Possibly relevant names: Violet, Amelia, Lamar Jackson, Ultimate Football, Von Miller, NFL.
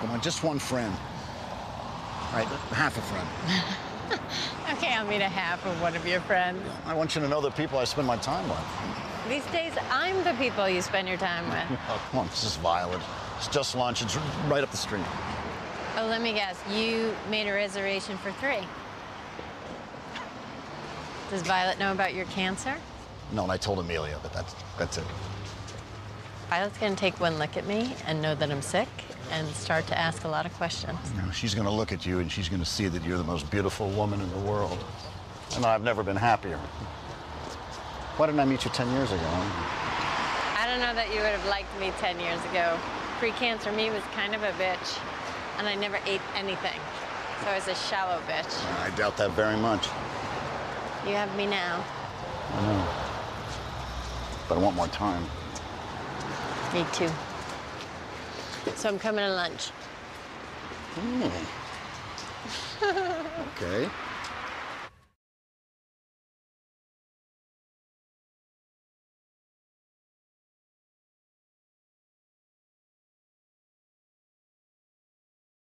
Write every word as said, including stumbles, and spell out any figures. Come on, just one friend. All right, half a friend. Okay, I'll meet a half of one of your friends. I want you to know the people I spend my time with. These days, I'm the people you spend your time with. Oh, come on, this is Violet. It's just lunch. It's right up the street. Oh, let me guess. You made a reservation for three. Does Violet know about your cancer? No, and I told Amelia, but that's, that's it. Violet's going to take one look at me and know that I'm sick and start to ask a lot of questions. You know, she's going to look at you, and she's going to see that you're the most beautiful woman in the world. And I've never been happier. Why didn't I meet you ten years ago? I don't know that you would have liked me ten years ago. Pre-cancer me was kind of a bitch, and I never ate anything. So I was a shallow bitch. I doubt that very much. You have me now. I know. But I want more time. Me too. So I'm coming to lunch. Mm. Okay.